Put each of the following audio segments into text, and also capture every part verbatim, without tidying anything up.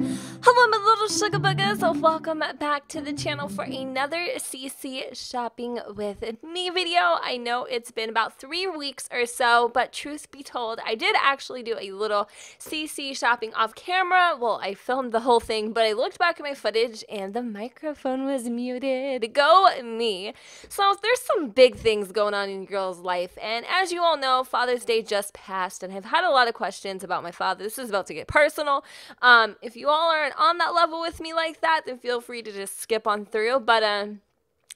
Hello my little sugar buggers, welcome back to the channel for another C C Shopping With Me video. I know it's been about three weeks or so, but truth be told, I did actually do a little C C shopping off camera. Well, I filmed the whole thing, but I looked back at my footage and the microphone was muted. Go me. So there's some big things going on in your girl's life, and as you all know, Father's Day just passed, and I've had a lot of questions about my father. This is about to get personal. Um, if you all aren't on that level with me like that, then feel free to just skip on through, but um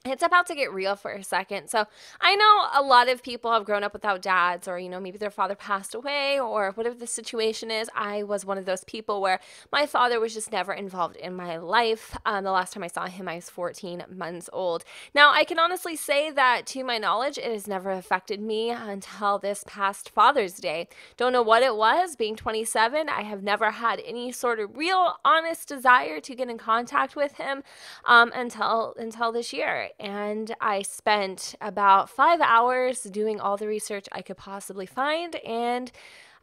it's about to get real for a second. So I know a lot of people have grown up without dads, or, you know, maybe their father passed away or whatever the situation is. I was one of those people where my father was just never involved in my life. Um, the last time I saw him, I was fourteen months old. Now, I can honestly say that to my knowledge, it has never affected me until this past Father's Day. Don't know what it was. Being twenty-seven, I have never had any sort of real, honest desire to get in contact with him um, until, until this year. And I spent about five hours doing all the research I could possibly find, and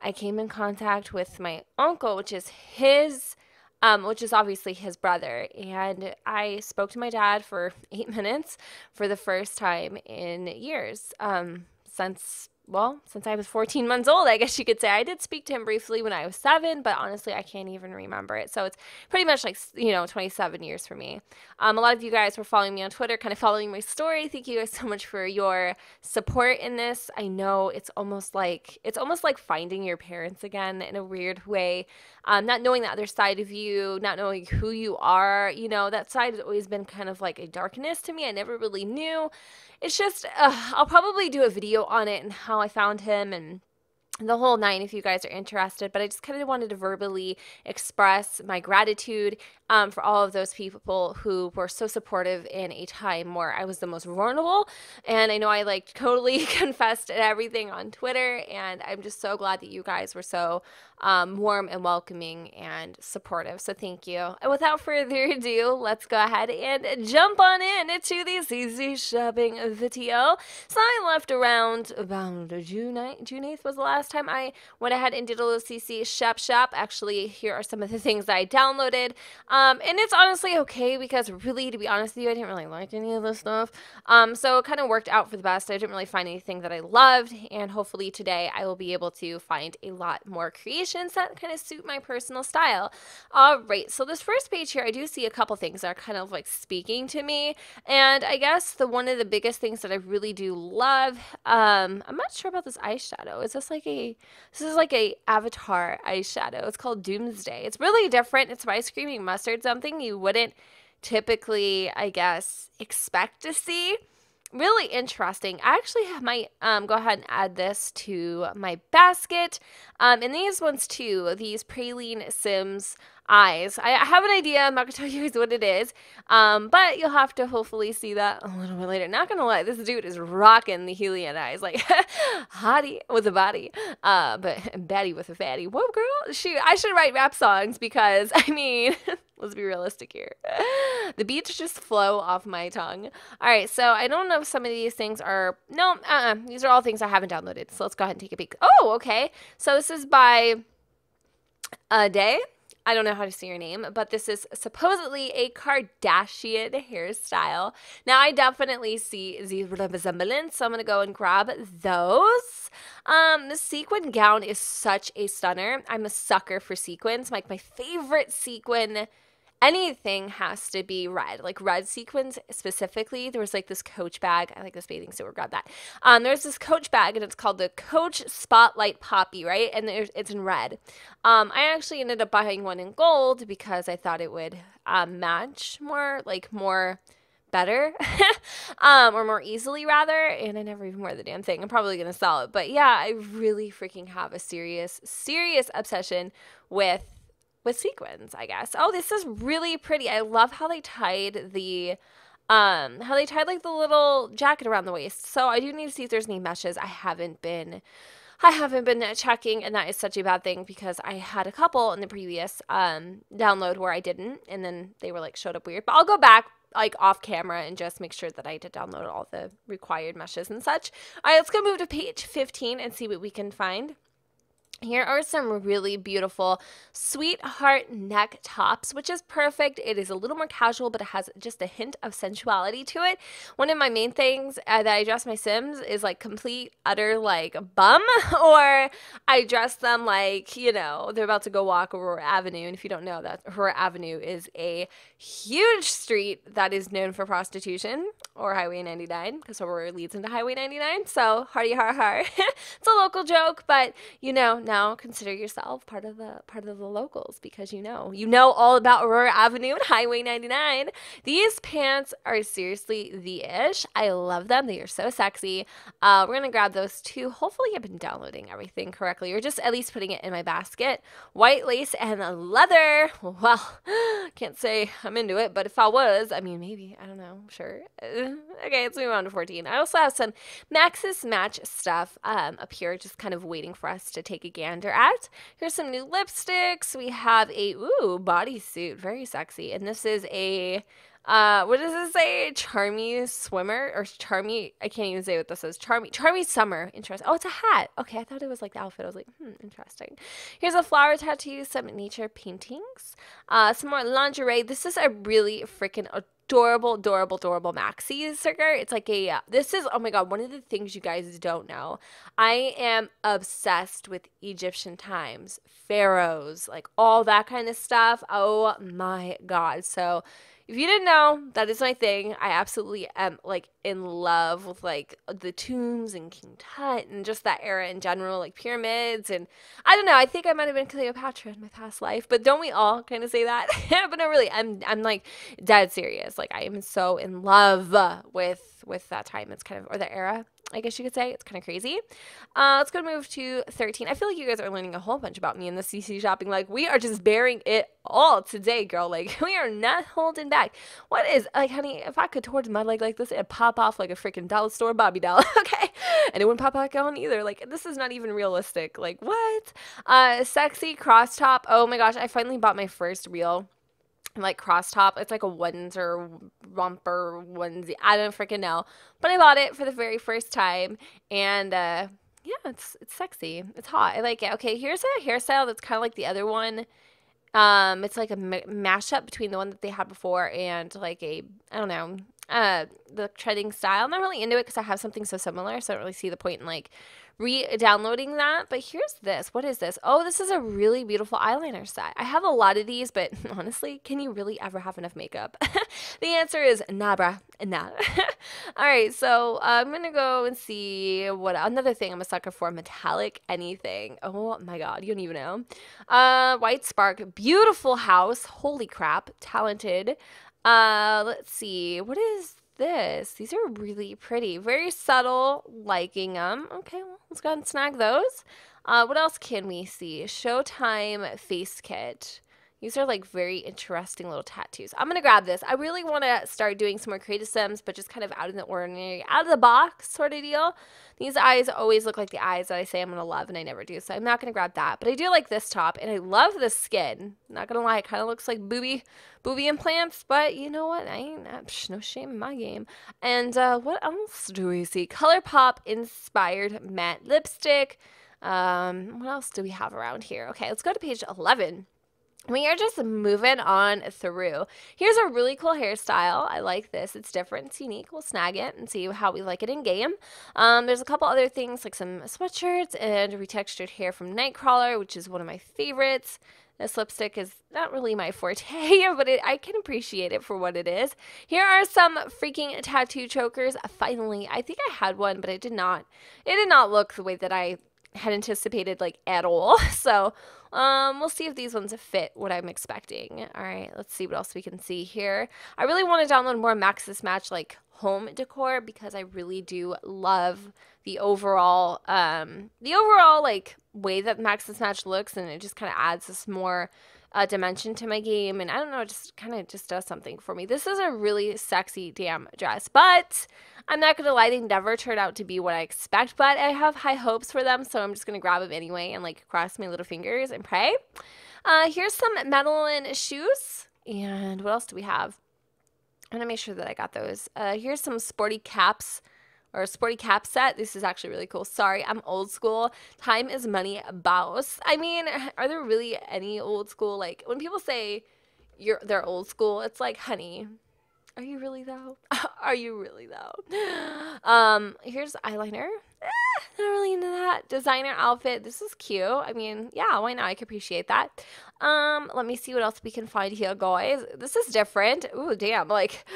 I came in contact with my uncle, which is his, um, which is obviously his brother. And I spoke to my dad for eight minutes for the first time in years, um, since. Well, since I was fourteen months old, I guess you could say. I did speak to him briefly when I was seven, but honestly, I can't even remember it. So it's pretty much like, you know, twenty-seven years for me. Um, a lot of you guys were following me on Twitter, kind of following my story. Thank you guys so much for your support in this. I know it's almost like, it's almost like finding your parents again in a weird way. Um, not knowing the other side of you, not knowing who you are, you know, that side has always been kind of like a darkness to me. I never really knew. It's just, uh, I'll probably do a video on it and how I found him and the whole nine if you guys are interested, but I just kind of wanted to verbally express my gratitude um, for all of those people who were so supportive in a time where I was the most vulnerable. And I know I like totally confessed everything on Twitter, and I'm just so glad that you guys were so um, warm and welcoming and supportive. So thank you. And without further ado, let's go ahead and jump on in to the C C Shopping video. So I left around about June ninth. June eighth was the last time I went ahead and did a little C C shop shop. Actually, here are some of the things that I downloaded. Um, and it's honestly okay because really, to be honest with you, I didn't really like any of this stuff. Um, so it kind of worked out for the best. I didn't really find anything that I loved, and hopefully today I will be able to find a lot more creations that kind of suit my personal style. All right, so this first page here, I do see a couple things that are kind of like speaking to me. And I guess the one of the biggest things that I really do love, um, I'm not sure about this eyeshadow. Is this like a This is like a Avatar eyeshadow. It's called Doomsday. It's really different. It's by Screaming Mustard, something you wouldn't typically, I guess, expect to see. Really interesting. I actually might um, go ahead and add this to my basket. Um, and these ones too, these Praline Sims eyes. I have an idea. I'm not going to tell you guys what it is, um, but you'll have to hopefully see that a little bit later. Not going to lie, this dude is rocking the Helian eyes, like hottie with a body, uh, but baddie with a fatty. Whoa, girl. Shoot, I should write rap songs because, I mean, let's be realistic here. The beats just flow off my tongue. All right, so I don't know if some of these things are, no, uh-uh. These are all things I haven't downloaded, so let's go ahead and take a peek. Oh, okay. So this is by a day. I don't know how to say your name, but this is supposedly a Kardashian hairstyle. Now, I definitely see the resemblance, so I'm going to go and grab those. Um, the sequin gown is such a stunner. I'm a sucker for sequins. Like, my favorite sequin, anything has to be red, like red sequins specifically. There was like this Coach bag. I like this bathing suit. We'll grab that. Um, there's this Coach bag, and it's called the Coach Spotlight Poppy, right? And there's, it's in red. Um, I actually ended up buying one in gold because I thought it would um, match more, like more better, um, or more easily rather. And I never even wore the damn thing. I'm probably going to sell it. But yeah, I really freaking have a serious, serious obsession with with sequins, I guess. Oh, this is really pretty. I love how they tied the, um, how they tied like the little jacket around the waist. So I do need to see if there's any meshes. I haven't been, I haven't been checking, and that is such a bad thing because I had a couple in the previous, um, download where I didn't, and then they were like showed up weird, but I'll go back like off camera and just make sure that I did download all the required meshes and such. All right, let's go move to page fifteen and see what we can find. Here are some really beautiful sweetheart neck tops, which is perfect. It is a little more casual, but it has just a hint of sensuality to it. One of my main things uh, that I dress my Sims is like complete, utter like bum, or I dress them like, you know, they're about to go walk Aurora Avenue. And if you don't know that, Aurora Avenue is a huge street that is known for prostitution, or Highway ninety-nine, because Aurora leads into Highway ninety-nine. So hearty har har. It's a local joke, but you know, now consider yourself part of the part of the locals, because you know you know all about Aurora Avenue and Highway ninety-nine. These pants are seriously the ish. I love them. They are so sexy. Uh, we're gonna grab those two. Hopefully, I've been downloading everything correctly, or just at least putting it in my basket. White lace and leather. Well, can't say I'm into it, but if I was, I mean, maybe I don't know. Sure. Okay, let's move on to fourteen. I also have some Maxis match stuff um, up here, just kind of waiting for us to take a gander at. Here's some new lipsticks. We have a ooh bodysuit, very sexy, and this is a uh what does it say? Charmy swimmer or charmy, I can't even say what this is. Charmy charmy summer. Interesting. Oh, it's a hat. Okay, I thought it was like the outfit. I was like, hmm, interesting. Here's a flower tattoo, some nature paintings, uh some more lingerie. This is a really freaking adorable, adorable, adorable maxi sticker. It's like a, this is, oh my God, one of the things you guys don't know. I am obsessed with Egyptian times, pharaohs, like all that kind of stuff. Oh my God. So if you didn't know, that is my thing. I absolutely am like in love with like the tombs and King Tut and just that era in general, like pyramids. And I don't know, I think I might've been Cleopatra in my past life, but don't we all kind of say that? But no, really, I'm, I'm like dead serious. Like I am so in love with with that time. It's kind of, or the era, I guess you could say. It's kind of crazy. Uh, let's go move to thirteen. I feel like you guys are learning a whole bunch about me in the C C shopping. Like we are just bearing it all today, girl. Like we are not holding back. What is, like, honey, if I could torch my leg like this, it'd pop off like a freaking dollar store Bobby doll. Okay. And it wouldn't pop back on either. Like this is not even realistic. Like what? Uh, sexy cross top. Oh my gosh. I finally bought my first real like cross top. It's like a onesie or romper onesie. I don't freaking know, but I bought it for the very first time, and uh, yeah, it's it's sexy. It's hot. I like it. Okay, here's a hairstyle that's kind of like the other one. Um, it's like a m mashup between the one that they had before and like a, I don't know, uh, the trending style. I'm not really into it because I have something so similar, so I don't really see the point in like re-downloading that. But here's this. What is this? Oh, this is a really beautiful eyeliner set. I have a lot of these, but honestly, can you really ever have enough makeup? The answer is nah, brah, nah. All right, so uh, I'm gonna go and see what another thing I'm a sucker for. Metallic anything. Oh my God, you don't even know. Uh, White Spark, beautiful house. Holy crap, talented. Uh, let's see. What is this? These are really pretty. Very subtle, liking them. Okay, well, let's go ahead and snag those. Uh, what else can we see? Showtime face kit. These are like very interesting little tattoos. I'm going to grab this. I really want to start doing some more creative Sims, but just kind of out in the ordinary, out of the box sort of deal. These eyes always look like the eyes that I say I'm going to love, and I never do, so I'm not going to grab that. But I do like this top, and I love this skin. Not going to lie, it kind of looks like booby booby implants, but you know what? I ain't psh, no shame in my game. And uh, what else do we see? ColourPop-inspired matte lipstick. Um, what else do we have around here? Okay, let's go to page eleven. We are just moving on through. Here's a really cool hairstyle. I like this. It's different. It's unique. We'll snag it and see how we like it in game. Um, there's a couple other things like some sweatshirts and retextured hair from Nightcrawler, which is one of my favorites. This lipstick is not really my forte, but it, I can appreciate it for what it is. Here are some freaking tattoo chokers. Finally, I think I had one, but it did not. It did not look the way that I had anticipated, like, at all. So Um, we'll see if these ones fit what I'm expecting. All right, let's see what else we can see here. I really want to download more Maxis Match like home decor, because I really do love the overall, um, the overall like way that Maxis Match looks, and it just kind of adds this more uh, dimension to my game. And I don't know, it just kind of just does something for me. This is a really sexy damn dress, but I'm not gonna lie, they never turn out to be what I expect, but I have high hopes for them, so I'm just gonna grab them anyway and like cross my little fingers and pray. Uh, here's some Madeline shoes, and what else do we have? I'm gonna make sure that I got those. Uh, here's some sporty caps or a sporty cap set. This is actually really cool. Sorry, I'm old school. Time is money, boss. I mean, are there really any old school? Like, when people say you're they're old school, it's like, honey, are you really though? Are you really though? Um, here's eyeliner. Eh, not really into that. Designer outfit. This is cute. I mean, yeah, why not? I can appreciate that. Um, let me see what else we can find here, guys. This is different. Ooh, damn. Like,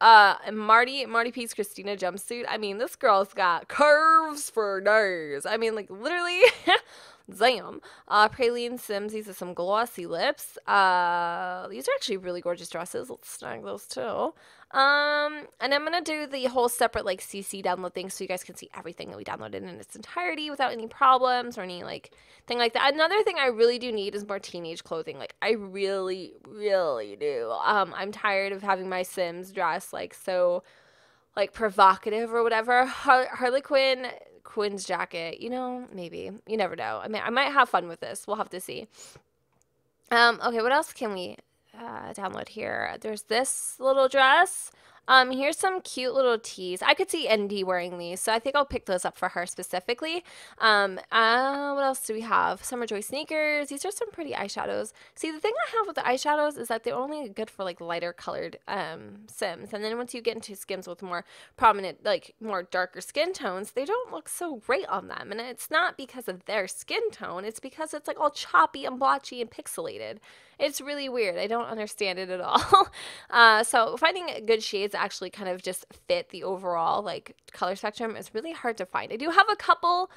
uh, Marty, Marty P's Christina jumpsuit. I mean, this girl's got curves for days. I mean, like, literally. Damn. Uh, Praline Sims. These are some glossy lips. Uh, these are actually really gorgeous dresses. Let's snag those too. Um, and I'm gonna do the whole separate like C C download thing so you guys can see everything that we downloaded in its entirety without any problems or any like thing like that. Another thing I really do need is more teenage clothing. Like I really, really do. Um, I'm tired of having my Sims dress like so like provocative or whatever. Har Harley Quinn. Quinn's jacket, you know, maybe, you never know. I mean, I might have fun with this. We'll have to see. Um, okay, what else can we uh, download here? There's this little dress. Um, here's some cute little tees. I could see Indy wearing these, so I think I'll pick those up for her specifically. Um, uh, what else do we have? Summer Joy sneakers. These are some pretty eyeshadows. See, the thing I have with the eyeshadows is that they're only good for, like, lighter colored um, Sims. And then once you get into Sims with more prominent, like, more darker skin tones, they don't look so great on them. And it's not because of their skin tone. It's because it's, like, all choppy and blotchy and pixelated. It's really weird. I don't understand it at all. uh, so finding good shades actually kind of just fit the overall like color spectrum is really hard to find. I do have a couple,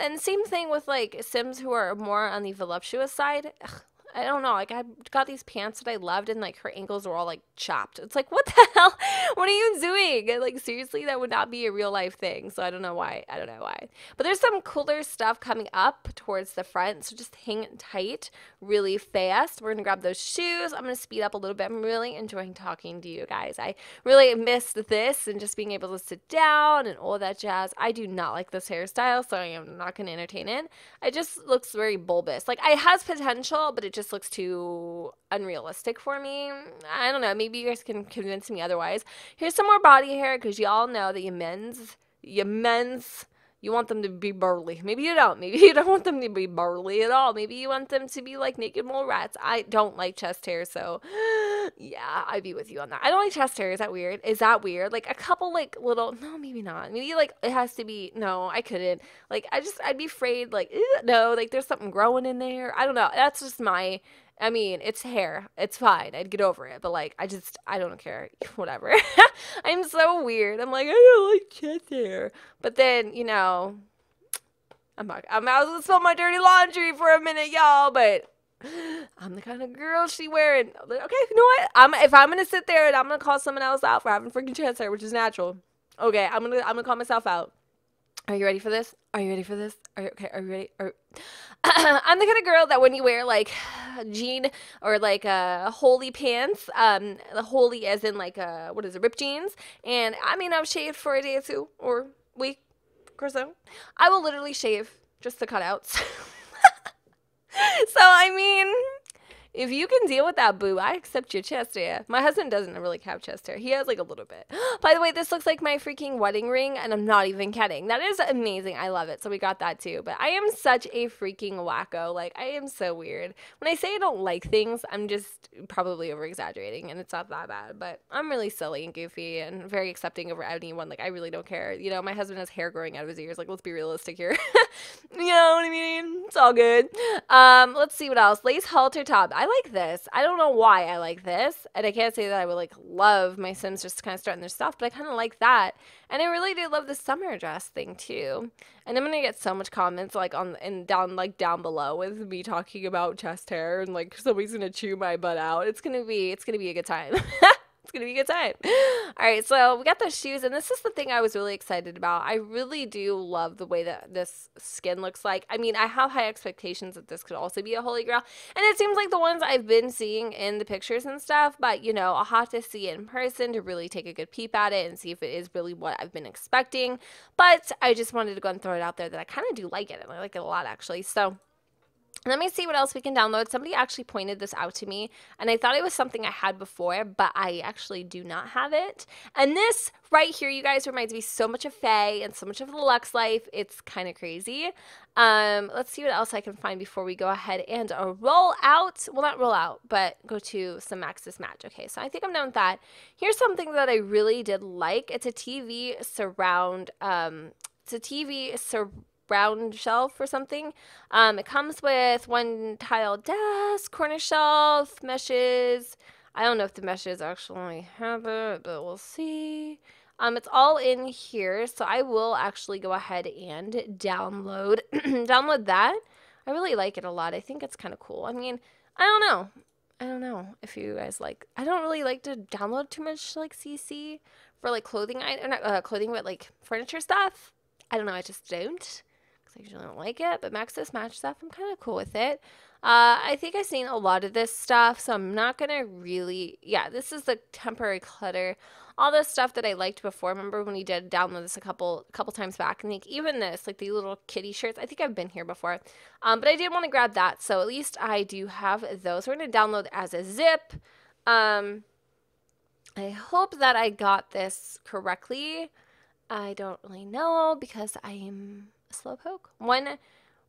and same thing with like Sims who are more on the voluptuous side. Ugh, I don't know, like I got these pants that I loved and like her ankles were all like chopped. It's like, what the hell? What are you doing? Like seriously, that would not be a real life thing. So I don't know why. I don't know why. But there's some cooler stuff coming up towards the front. So just hang tight really fast. We're going to grab those shoes. I'm going to speed up a little bit. I'm really enjoying talking to you guys. I really missed this and just being able to sit down and all that jazz. I do not like this hairstyle, so I am not going to entertain it. It just looks very bulbous. Like it has potential, but it just Just looks too unrealistic for me. I don't know. Maybe you guys can convince me otherwise. Here's some more body hair because you all know that you men's, you men's, you want them to be burly. Maybe you don't. Maybe you don't want them to be burly at all. Maybe you want them to be like naked mole rats. I don't like chest hair, so yeah, I'd be with you on that. I don't like chest hair. Is that weird? Is that weird? Like a couple like little, no, maybe not. Maybe like it has to be, no, I couldn't. Like I just, I'd be afraid like, no, like there's something growing in there. I don't know. That's just my, I mean, it's hair. It's fine. I'd get over it. But, like, I just, I don't care. Whatever. I'm so weird. I'm like, I don't like chest hair. But then, you know, I'm not, I'm not going to spill my dirty laundry for a minute, y'all. But I'm the kind of girl she wearing. Okay, you know what? I'm, if I'm going to sit there and I'm going to call someone else out for having freaking chest hair, which is natural. Okay, I'm going to I'm going to call myself out. Are you ready for this? Are you ready for this? Are you, okay, are you ready? Are, I'm the kind of girl that when you wear like jean or like a uh, holy pants, um, the holy as in like a, what is it, ripped jeans, and I mean I've shaved for a day or two or week or so, I will literally shave just the cutouts. So I mean, if you can deal with that, boo, I accept your chest hair. My husband doesn't really have chest hair. He has, like, a little bit. By the way, this looks like my freaking wedding ring, and I'm not even kidding. That is amazing. I love it. So we got that, too. But I am such a freaking wacko. Like, I am so weird. When I say I don't like things, I'm just probably over-exaggerating, and it's not that bad. But I'm really silly and goofy and very accepting over anyone. Like, I really don't care. You know, my husband has hair growing out of his ears. Like, let's be realistic here. You know what I mean? It's all good. Um, let's see what else. Lace halter top. I like this. I don't know why I like this. And I can't say that I would like love my Sims just kind of starting their stuff, but I kind of like that. And I really do love the summer dress thing too. And I'm going to get so much comments like on and down like down below with me talking about chest hair and like somebody's going to chew my butt out. It's going to be it's going to be a good time. It's going to be a good time. All right, so we got those shoes, and this is the thing I was really excited about. I really do love the way that this skin looks like. I mean, I have high expectations that this could also be a holy grail, and it seems like the ones I've been seeing in the pictures and stuff, but, you know, I'll have to see it in person to really take a good peep at it and see if it is really what I've been expecting, but I just wanted to go and throw it out there that I kind of do like it, and I like it a lot, actually, so Let me see what else we can download. Somebody actually pointed this out to me, and I thought it was something I had before, but I actually do not have it. And this right here, you guys, reminds me so much of Faye and so much of the Lux Life. It's kind of crazy. Um, let's see what else I can find before we go ahead and uh, roll out. Well, not roll out, but go to some Maxis Match. Okay, so I think I'm done with that. Here's something that I really did like. It's a T V surround. Um, it's a T V surround. Round shelf or something. Um, it comes with one tile desk, corner shelf, meshes. I don't know if the meshes actually have it, but we'll see. Um, it's all in here, so I will actually go ahead and download download that. I really like it a lot. I think it's kind of cool. I mean, I don't know. I don't know if you guys like. I don't really like to download too much like C C for like clothing item, uh, clothing, but like furniture stuff. I don't know. I just don't. I usually don't like it, but Maxis Match stuff, I'm kind of cool with it. Uh, I think I've seen a lot of this stuff, so I'm not going to really, yeah, this is the temporary clutter. All this stuff that I liked before, remember when we did download this a couple couple times back, and like even this, like the little kitty shirts, I think I've been here before. Um, but I did want to grab that, so at least I do have those. We're going to download as a zip. Um, I hope that I got this correctly. I don't really know because I'm... Slowpoke. One,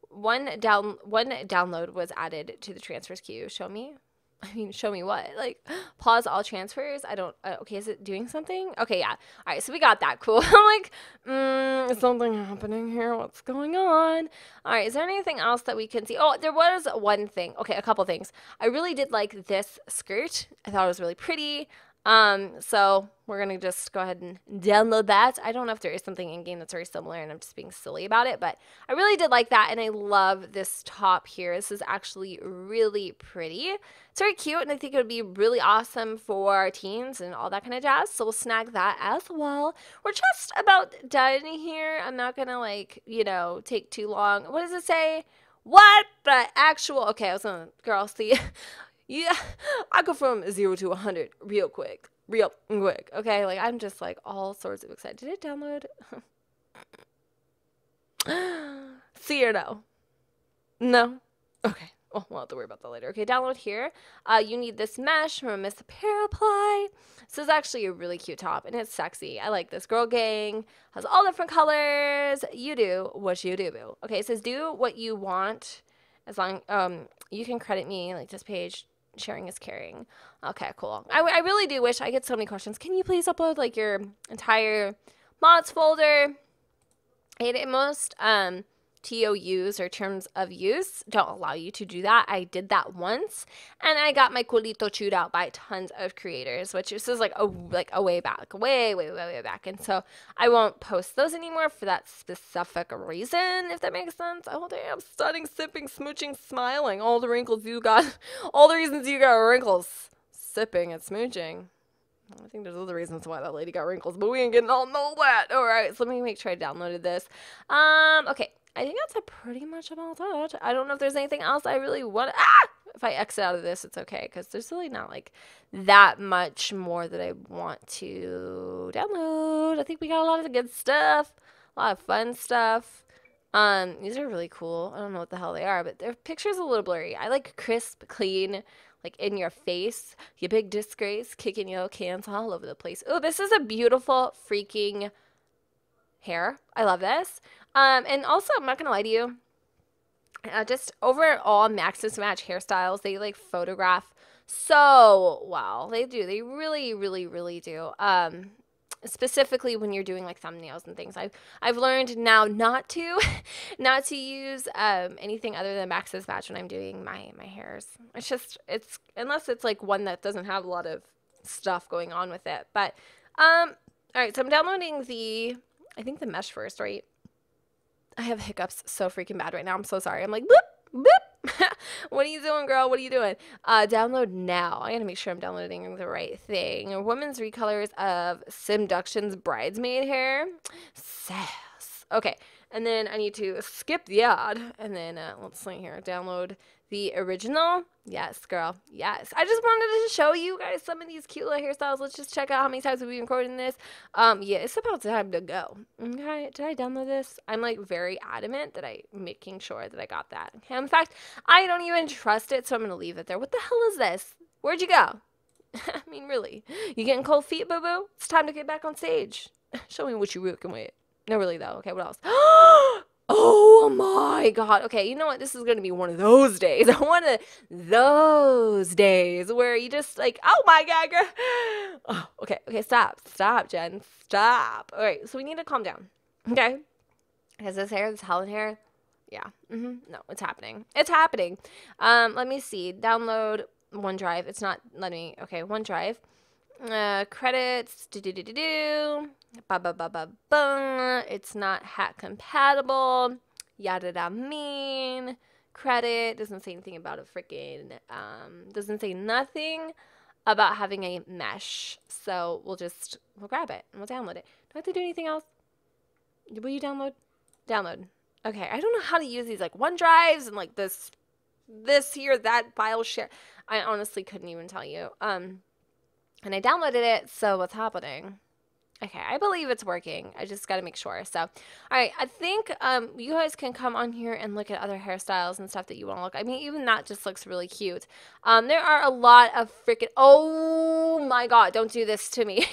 one down, one download was added to the transfers queue. Show me. I mean, show me what? Like, pause all transfers. I don't. Uh, okay, is it doing something? Okay, yeah. All right, so we got that. Cool. I'm like, mm, is something happening here? What's going on? All right, is there anything else that we can see? Oh, there was one thing. Okay, a couple things. I really did like this skirt. I thought it was really pretty. Um, so we're going to just go ahead and download that. I don't know if there is something in game that's very similar and I'm just being silly about it, but I really did like that. And I love this top here. This is actually really pretty. It's very cute. And I think it would be really awesome for teens and all that kind of jazz. So we'll snag that as well. We're just about done here. I'm not going to like, you know, take too long. What does it say? What the actual, okay. I was on girl. See, yeah, I go from zero to one hundred real quick, real quick. Okay, like I'm just like all sorts of excited. Did it download? See or no? No? Okay, well, we'll have to worry about that later. Okay, download here. Uh, you need this mesh from Miss Paraply. This is actually a really cute top and it's sexy. I like this. Girl gang has all different colors. You do what you do, boo. Okay, it says do what you want as long, um, you can credit me, like this page. Sharing is caring. Okay, cool. I, I really do wish I get so many questions. Can you please upload like your entire mods folder? It most um, T O Us or terms of use don't allow you to do that. I did that once, and I got my culito chewed out by tons of creators, which this is like a like a way back, way way way way back. And so I won't post those anymore for that specific reason, if that makes sense. Oh damn, stunning, sipping, smooching, smiling, all the wrinkles you got, all the reasons you got wrinkles, sipping and smooching. I think there's other reasons why that lady got wrinkles, but we ain't getting all know that. All right, so let me make sure I downloaded this. Um, okay. I think that's a pretty much about that. I don't know if there's anything else I really want to... Ah! If I exit out of this, it's okay, because there's really not, like, that much more that I want to download. I think we got a lot of the good stuff, a lot of fun stuff. Um, these are really cool. I don't know what the hell they are, but their picture's a little blurry. I like crisp, clean, like, in your face, you big disgrace, kicking your cans all over the place. Oh, this is a beautiful freaking... hair. I love this. Um, and also, I'm not going to lie to you, uh, just overall Maxis Match hairstyles, they like photograph so well. They do. They really, really, really do. Um, specifically when you're doing like thumbnails and things. I've, I've learned now not to, not to use um, anything other than Maxis Match when I'm doing my, my hairs. It's just, it's, unless it's like one that doesn't have a lot of stuff going on with it. But, um, all right, so I'm downloading the... I think the mesh first, right? I have hiccups so freaking bad right now. I'm so sorry. I'm like, boop, boop. What are you doing, girl? What are you doing? Uh, download now. I gotta make sure I'm downloading the right thing. Women's recolors of Simduction's bridesmaid hair. Sass. Okay. And then I need to skip the ad. And then uh, let's see here. Download the original. Yes, girl. Yes. I just wanted to show you guys some of these cute little hairstyles. Let's just check out how many times we've been recording this. Um, yeah, it's about time to go. Okay. Did I download this? I'm like very adamant that I making sure that I got that. Okay. In fact, I don't even trust it, so I'm going to leave it there. What the hell is this? Where'd you go? I mean, really. You getting cold feet, boo-boo? It's time to get back on stage. Show me what you're working with. No, really, though. Okay, what else? Oh, my God. Okay, you know what? This is going to be one of those days. One of those days where you just, like, oh, my God, girl. Oh, okay, okay, stop. Stop, Jen. Stop. All right, so we need to calm down, okay? Because this hair, this Helen hair, yeah. Mm-hmm. No, it's happening. It's happening. Um, let me see. Download OneDrive. It's not letting me. Okay, OneDrive. Uh, credits. Do do do do do. Ba ba ba ba ba. It's not hat compatible. Yada da mean. Credit doesn't say anything about a freaking. Um, doesn't say nothing about having a mesh. So we'll just we'll grab it and we'll download it. Do I have to do anything else? Will you download? Download. Okay. I don't know how to use these like OneDrives and like this, this here, that file share. I honestly couldn't even tell you. Um. And I downloaded it, so what's happening? Okay, I believe it's working. I just got to make sure. So, all right, I think um, you guys can come on here and look at other hairstyles and stuff that you want to look. I mean, even that just looks really cute. Um, there are a lot of freaking, oh my God, don't do this to me.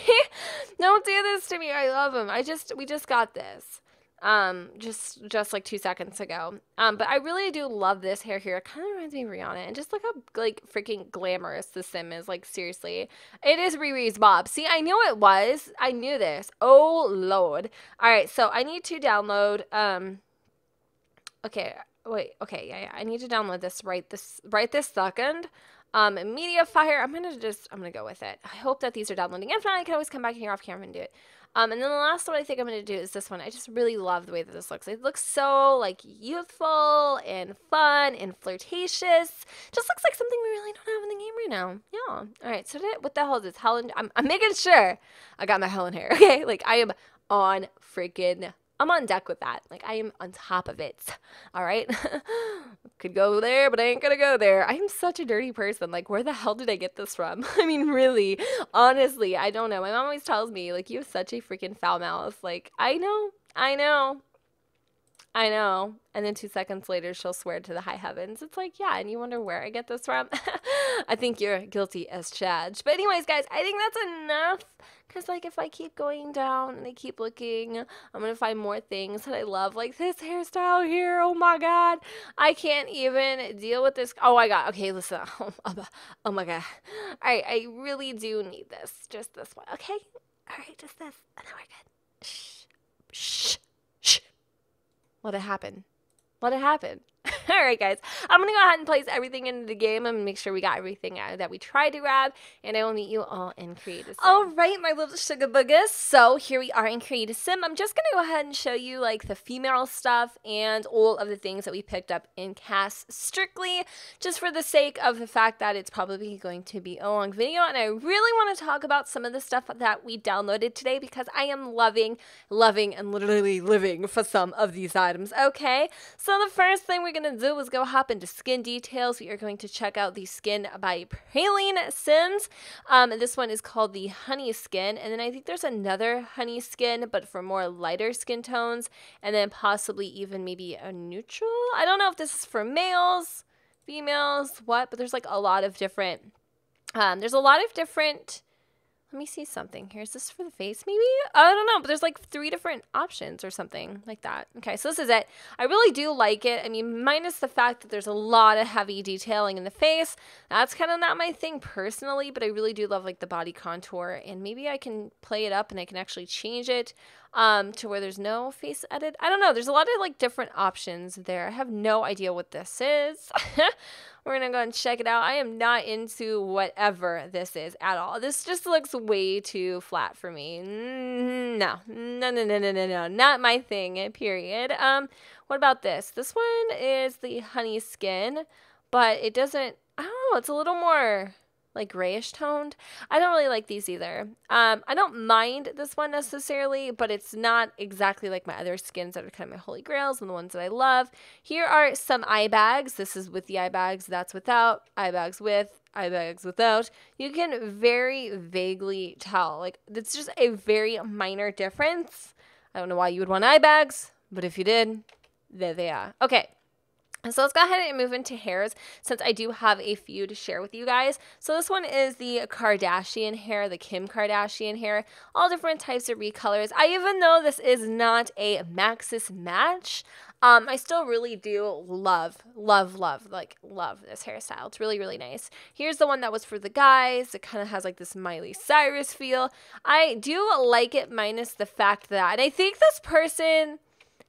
Don't do this to me. I love them. I just, we just got this. Um, just, just like two seconds ago. Um, but I really do love this hair here. It kind of reminds me of Rihanna, and just look how like freaking glamorous the Sim is. Like seriously, it is Riri's Bob. See, I knew it was, I knew this. Oh Lord. All right. So I need to download, um, okay, wait, okay. Yeah, yeah. I need to download this right this, right this second. Um, media fire. I'm going to just, I'm going to go with it. I hope that these are downloading. If not, I can always come back here off camera and do it. Um, and then the last one I think I'm going to do is this one. I just really love the way that this looks. It looks so, like, youthful and fun and flirtatious. Just looks like something we really don't have in the game right now. Yeah. All right. So did, what the hell is this? Helen. I'm, I'm making sure I got my Helen hair. Okay. Like, I am on freaking, I'm on deck with that. Like, I am on top of it. All right. Could go there, but I ain't going to go there. I'm such a dirty person. Like, where the hell did I get this from? I mean, really, honestly, I don't know. My mom always tells me, like, you have such a freaking foul mouth. Like, I know, I know, I know. And then two seconds later, she'll swear to the high heavens. It's like, yeah, and you wonder where I get this from? I think you're guilty as charged. But anyways, guys, I think that's enough. Because, like, if I keep going down and I keep looking, I'm going to find more things that I love. Like, this hairstyle here. Oh, my God. I can't even deal with this. Oh, my God. Okay, listen. Oh, my God. All right. I really do need this. Just this one. Okay? All right. Just this. And then we're good. Shh. Shh. Shh. Let it happen. Let it happen. All right, guys. I'm going to go ahead and place everything into the game. I'm going to make sure we got everything out that we tried to grab. And I will meet you all in Creative Sim. All right, my little sugar boogas. So here we are in Creative Sim. I'm just going to go ahead and show you, like, the female stuff and all of the things that we picked up in cast strictly. Just for the sake of the fact that it's probably going to be a long video. And I really want to talk about some of the stuff that we downloaded today. Because I am loving, loving, and literally living for some of these items. Okay? So the first thing we we're going to do is go hop into skin details. We are going to check out the skin by Praline Sims. Um, this one is called the Honey Skin. And then I think there's another Honey Skin, but for more lighter skin tones. And then possibly even maybe a neutral. I don't know if this is for males, females, what. But there's like a lot of different... Um, there's a lot of different... Let me see something here. Is this for the face maybe? I don't know, but there's like three different options or something like that. Okay, so this is it. I really do like it. I mean, minus the fact that there's a lot of heavy detailing in the face. That's kind of not my thing personally, but I really do love like the body contour, and maybe I can play it up and I can actually change it um, to where there's no face edit. I don't know. There's a lot of like different options there. I have no idea what this is. We're going to go and check it out. I am not into whatever this is at all. This just looks way too flat for me. No, no, no, no, no, no, no. Not my thing, period. Um, what about this? This one is the Honey Skin, but it doesn't, I don't know, it's a little more, like grayish toned. I don't really like these either. Um, I don't mind this one necessarily, but it's not exactly like my other skins that are kind of my holy grails and the ones that I love. Here are some eye bags. This is with the eye bags. That's without. Eye bags with. Eye bags without. You can very vaguely tell. Like, it's just a very minor difference. I don't know why you would want eye bags, but if you did, there they are. Okay. So let's go ahead and move into hairs, since I do have a few to share with you guys. So this one is the Kardashian hair, the Kim Kardashian hair, all different types of recolors. I even though this is not a Maxis match, um, I still really do love, love, love, like love this hairstyle. It's really, really nice. Here's the one that was for the guys. It kind of has like this Miley Cyrus feel. I do like it, minus the fact that, and I think this person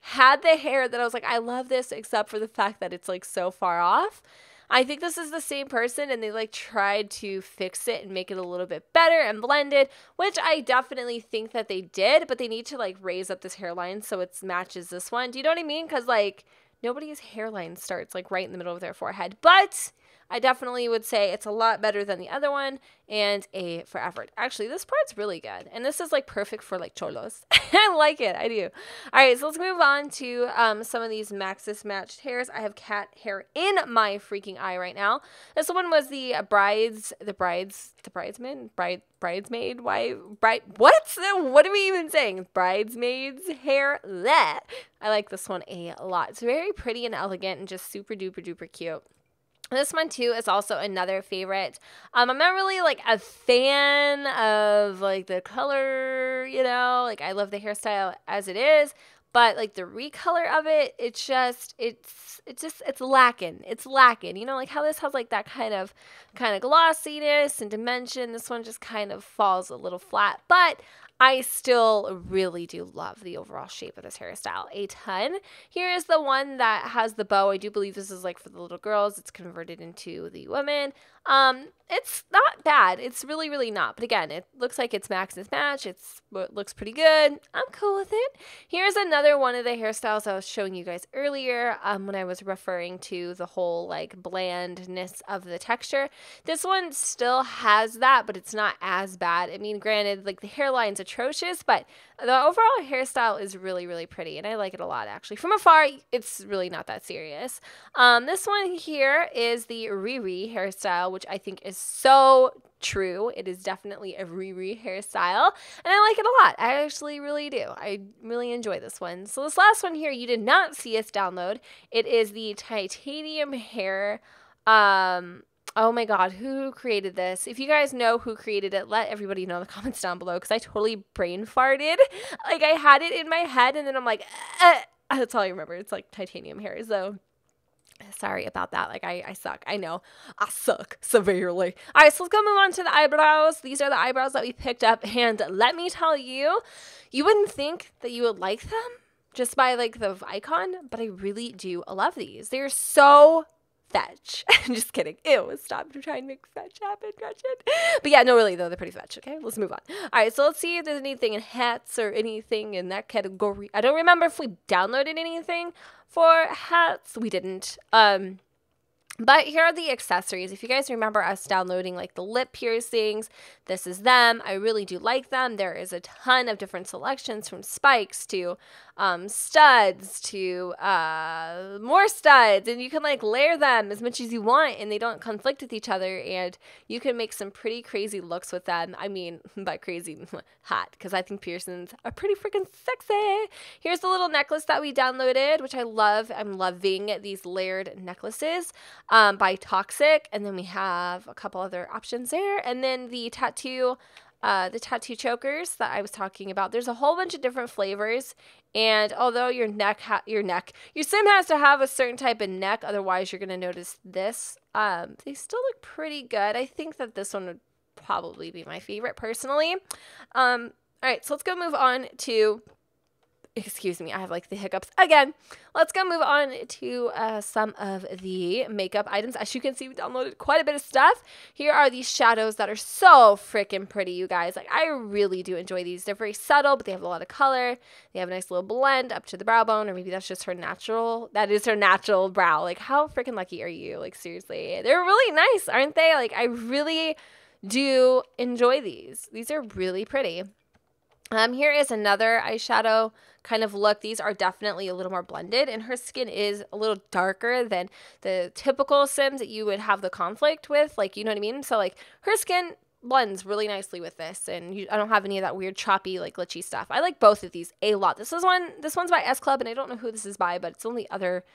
had the hair that I was like, I love this, except for the fact that it's like so far off. I think this is the same person and they like tried to fix it and make it a little bit better and blend it, which I definitely think that they did, but they need to like raise up this hairline so it matches this one. Do you know what I mean? Because like nobody's hairline starts like right in the middle of their forehead, but I definitely would say it's a lot better than the other one and a for effort. Actually, this part's really good. And this is like perfect for like cholos. I like it. I do. All right. So let's move on to um, some of these Maxis matched hairs. I have cat hair in my freaking eye right now. This one was the brides, the brides, the bridesman, bride, bridesmaid, wife, bride. What? What are we even saying? Bridesmaid's hair. That I like this one a lot. It's very pretty and elegant and just super duper duper cute. This one, too, is also another favorite. Um, I'm not really, like, a fan of, like, the color, you know. Like, I love the hairstyle as it is. But, like, the recolor of it, it's just, it's, it's just, it's lacking. It's lacking. You know, like, how this has, like, that kind of, kind of glossiness and dimension. This one just kind of falls a little flat. But I still really do love the overall shape of this hairstyle a ton. Here is the one that has the bow. I do believe this is like for the little girls. It's converted into the women. Um, it's not bad. It's really, really not. But again, it looks like it's Maxis match. It's, it looks pretty good. I'm cool with it. Here's another one of the hairstyles I was showing you guys earlier um, when I was referring to the whole like blandness of the texture. This one still has that, but it's not as bad. I mean, granted, like the hairline's a atrocious, but the overall hairstyle is really, really pretty, and I like it a lot, actually. From afar, it's really not that serious. Um, this one here is the Riri hairstyle, which I think is so true. It is definitely a Riri hairstyle, and I like it a lot. I actually really do. I really enjoy this one. So this last one here, you did not see us download. It is the titanium hair. Um... Oh my God, who created this? If you guys know who created it, let everybody know in the comments down below, because I totally brain farted. Like, I had it in my head, and then I'm like, eh. That's all I remember. It's like titanium hair, so sorry about that. Like, I, I suck. I know. I suck severely. All right, so let's go move on to the eyebrows. These are the eyebrows that we picked up, and let me tell you, you wouldn't think that you would like them just by, like, the icon, but I really do love these. They're so fetch. I'm just kidding. Ew, stop trying to make fetch happen, Gretchen. But yeah, no, really, though, they're pretty fetch. Okay, let's move on. All right, so let's see if there's anything in hats or anything in that category. I don't remember if we downloaded anything for hats. We didn't. Um... But here are the accessories. If you guys remember us downloading like the lip piercings, this is them. I really do like them. There is a ton of different selections, from spikes to um, studs to uh, more studs. And you can like layer them as much as you want, and they don't conflict with each other. And you can make some pretty crazy looks with them. I mean, by crazy, hot, because I think piercings are pretty freaking sexy. Here's the little necklace that we downloaded, which I love. I'm loving these layered necklaces. Um, by Toxic, and then we have a couple other options there, and then the tattoo, uh, the tattoo chokers that I was talking about. There's a whole bunch of different flavors, and although your neck, ha your neck, your sim has to have a certain type of neck, otherwise you're gonna notice this. Um, they still look pretty good. I think that this one would probably be my favorite personally. Um, all right, so let's go move on to excuse me, I have like the hiccups again. Let's go move on to uh, some of the makeup items. As you can see, we downloaded quite a bit of stuff. Here are these shadows that are so freaking pretty, you guys. Like, I really do enjoy these. They're very subtle, but they have a lot of color. They have a nice little blend up to the brow bone, or maybe that's just her natural. That is her natural brow. Like, how freaking lucky are you? Like, seriously. They're really nice, aren't they? Like, I really do enjoy these. These are really pretty. Um, here is another eyeshadow kind of look. These are definitely a little more blended, and her skin is a little darker than the typical Sims that you would have the conflict with. Like, you know what I mean? So, like, her skin blends really nicely with this, and you, I don't have any of that weird choppy, like, glitchy stuff. I like both of these a lot. This is one. This one's by S-Club, and I don't know who this is by, but it's the only other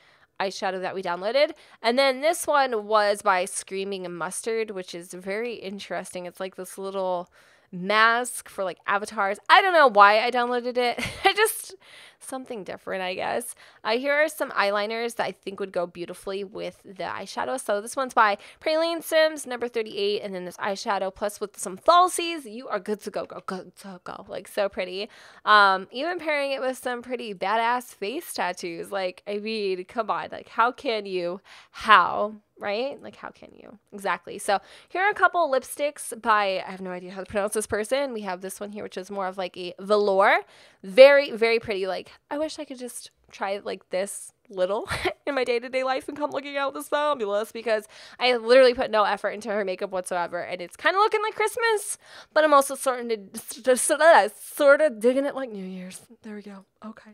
eyeshadow that we downloaded. And then this one was by Screaming Mustard, which is very interesting. It's like this little mask for like avatars. I don't know why I downloaded it. I just something different, I guess. Uh, here are some eyeliners that I think would go beautifully with the eyeshadow. So this one's by Praline Sims, number thirty-eight, and then this eyeshadow plus with some falsies, you are good to go, go, good to go. Like, so pretty. Um, even pairing it with some pretty badass face tattoos. Like, I mean, come on. Like, how can you? How? Right? Like, how can you? Exactly. So here are a couple lipsticks by, I have no idea how to pronounce this person. We have this one here, which is more of like a velour. Very, very pretty. Like, I wish I could just try like this little in my day-to-day life and come looking out this fabulous, because I literally put no effort into her makeup whatsoever, and it's kind of looking like Christmas, but I'm also starting to sort of digging it like New Year's. There we go. Okay.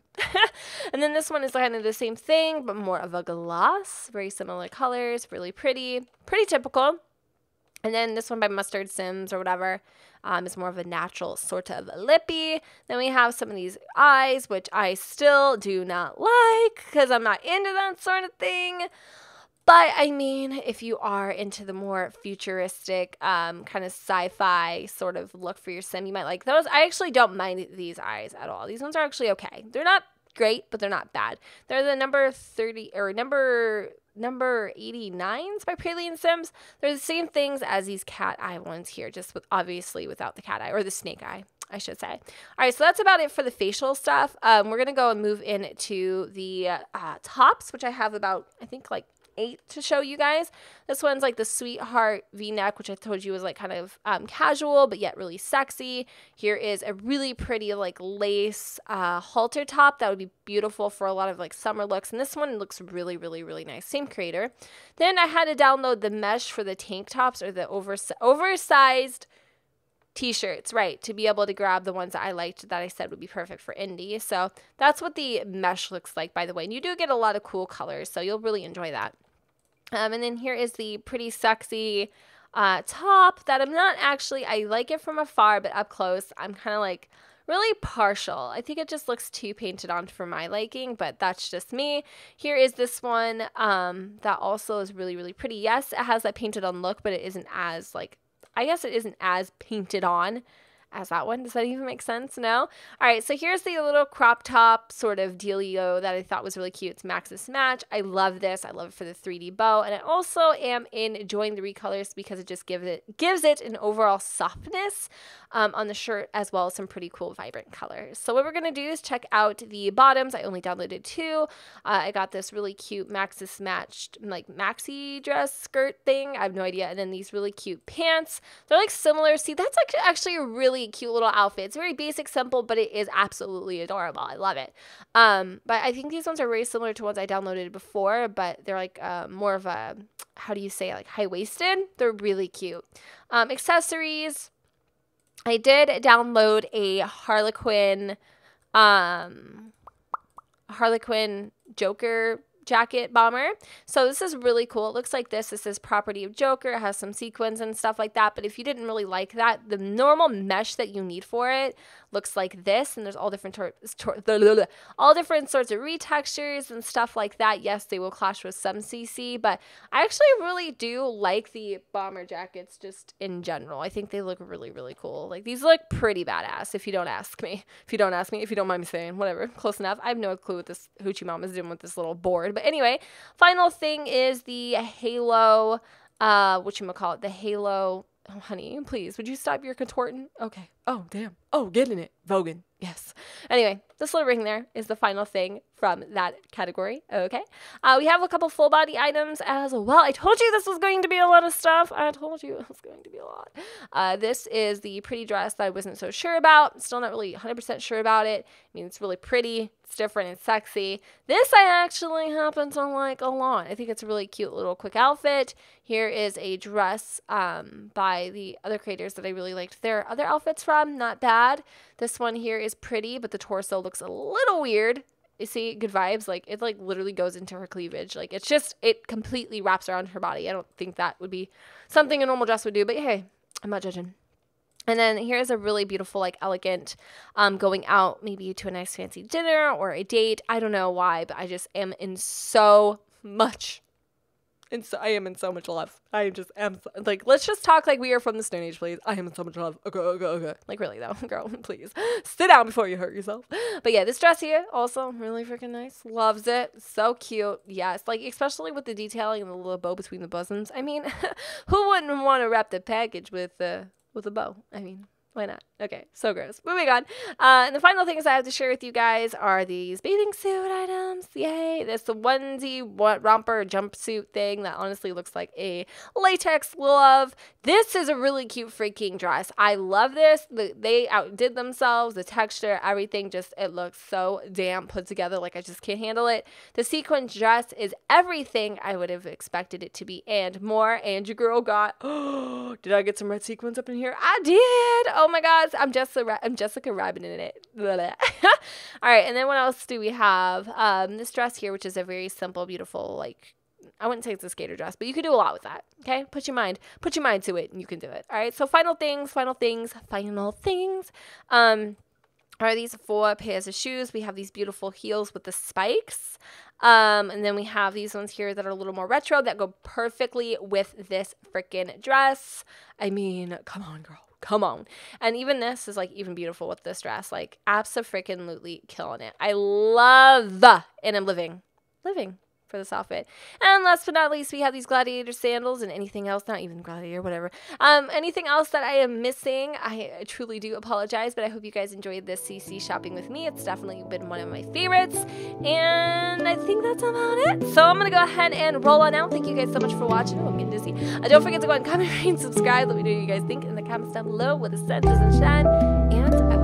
And then this one is kind of the same thing, but more of a gloss. Very similar colors. Really pretty. Pretty typical. And then this one by Mustard Sims or whatever um, is more of a natural sort of lippy. Then we have some of these eyes, which I still do not like because I'm not into that sort of thing. But, I mean, if you are into the more futuristic um, kind of sci-fi sort of look for your Sim, you might like those. I actually don't mind these eyes at all. These ones are actually okay. They're not great, but they're not bad. They're the number thirty or number... Number eighty-nines by Praline Sims. They're the same things as these cat eye ones here, just with obviously without the cat eye, or the snake eye, I should say. All right, so that's about it for the facial stuff. Um, we're going to go and move into the uh, tops, which I have about, I think, like eight to show you guys. This one's like the Sweetheart V-neck, which I told you was like kind of um, casual, but yet really sexy. Here is a really pretty like lace uh, halter top that would be beautiful for a lot of like summer looks, and this one looks really really really nice. Same creator. Then I had to download the mesh for the tank tops, or the overs oversized t-shirts, right, to be able to grab the ones that I liked that I said would be perfect for indie. So that's what the mesh looks like, by the way, and you do get a lot of cool colors, so you'll really enjoy that. Um, and then here is the pretty sexy uh, top that I'm not actually, I like it from afar, but up close I'm kind of like really partial. I think it just looks too painted on for my liking, but that's just me. Here is this one um, that also is really, really pretty. Yes, it has that painted on look, but it isn't as like, I guess it isn't as painted on as that one. Does that even make sense? No? All right, so here's the little crop top sort of dealio that I thought was really cute. It's Maxis Match. I love this. I love it for the three D bow, and I also am enjoying the recolors because it just gives it gives it an overall softness um, on the shirt, as well as some pretty cool vibrant colors. So what we're going to do is check out the bottoms. I only downloaded two. Uh, I got this really cute Maxis Matched like maxi dress skirt thing. I have no idea. And then these really cute pants. They're like similar. See, that's like actually a really cute little outfit. It's very basic, simple, but it is absolutely adorable. I love it. Um, but I think these ones are very similar to ones I downloaded before, but they're like uh, more of a, how do you say, like high-waisted. They're really cute. Um, accessories. I did download a Harley Quinn, um, Harley Quinn Joker jacket bomber. So this is really cool. It looks like this. This is property of Joker. It has some sequins and stuff like that. But if you didn't really like that, the normal mesh that you need for it looks like this. And there's all different all different sorts of retextures and stuff like that. Yes, they will clash with some C C, but I actually really do like the bomber jackets just in general. I think they look really, really cool. Like, these look pretty badass, if you don't ask me. If you don't ask me, if you don't mind me saying, whatever, close enough. I have no clue what this hoochie mom is doing with this little board. But anyway, final thing is the halo, uh, whatchamacallit, the halo, oh honey, please, would you stop your contorting? Okay, oh damn, oh, getting it, Vogan, Yes. Anyway, this little ring there is the final thing from that category. Okay. Uh, we have a couple full body items as well. I told you this was going to be a lot of stuff. I told you it was going to be a lot. Uh, this is the pretty dress that I wasn't so sure about. Still not really one hundred percent sure about it. I mean, it's really pretty. It's different and sexy. This I actually happen to like a lot. I think it's a really cute little quick outfit. Here is a dress um, by the other creators that I really liked their other outfits from. Not bad. This one here is pretty, but the torso looks a little weird. You see, good vibes. Like, it like literally goes into her cleavage. Like, it's just, it completely wraps around her body. I don't think that would be something a normal dress would do, but hey, I'm not judging. And then here's a really beautiful, like, elegant um, going out maybe to a nice fancy dinner or a date. I don't know why, but I just am in so much. And so I am in so much love. I just am so, like, let's just talk like we are from the Stone Age, please. I am in so much love. Okay, okay, okay. Like, really, though, girl, please. Sit down before you hurt yourself. But yeah, this dress here, also really freaking nice. Loves it. So cute. Yes. Like, especially with the detailing and the little bow between the bosoms. I mean, who wouldn't want to wrap the package with, uh, with a bow? I mean, why not? Okay, so gross. Moving on. Uh, and the final things I have to share with you guys are these bathing suit items. Yay! This onesie romper jumpsuit thing that honestly looks like a latex glove. This is a really cute freaking dress. I love this. The, they outdid themselves. The texture, everything, just it looks so damn put together. Like, I just can't handle it. The sequin dress is everything I would have expected it to be and more. And your girl got. Oh, did I get some red sequins up in here? I did. Oh my god. I'm Jessica, I'm Jessica Rabbit in it. All right, and then what else do we have? Um, this dress here, which is a very simple, beautiful, like, I wouldn't say it's a skater dress, but you can do a lot with that, okay? Put your mind, put your mind to it, and you can do it. All right, so final things, final things, final things. Um, are these four pairs of shoes? We have these beautiful heels with the spikes. Um, and then we have these ones here that are a little more retro that go perfectly with this freaking dress. I mean, come on, girl. Come on. And even this is, like, even beautiful with this dress. Like, abso-freaking-lutely killing it. I love the, and I'm living, living for this outfit. And last but not least, we have these gladiator sandals and anything else, not even gladiator, whatever. Um, anything else that I am missing, I truly do apologize, but I hope you guys enjoyed this C C shopping with me. It's definitely been one of my favorites. And I think that's about it. So I'm going to go ahead and roll on out. Thank you guys so much for watching. Oh, I'm getting dizzy. Uh, don't forget to go and comment, rate, and subscribe. Let me know what you guys think in the comments down below where the sun doesn't shine. And I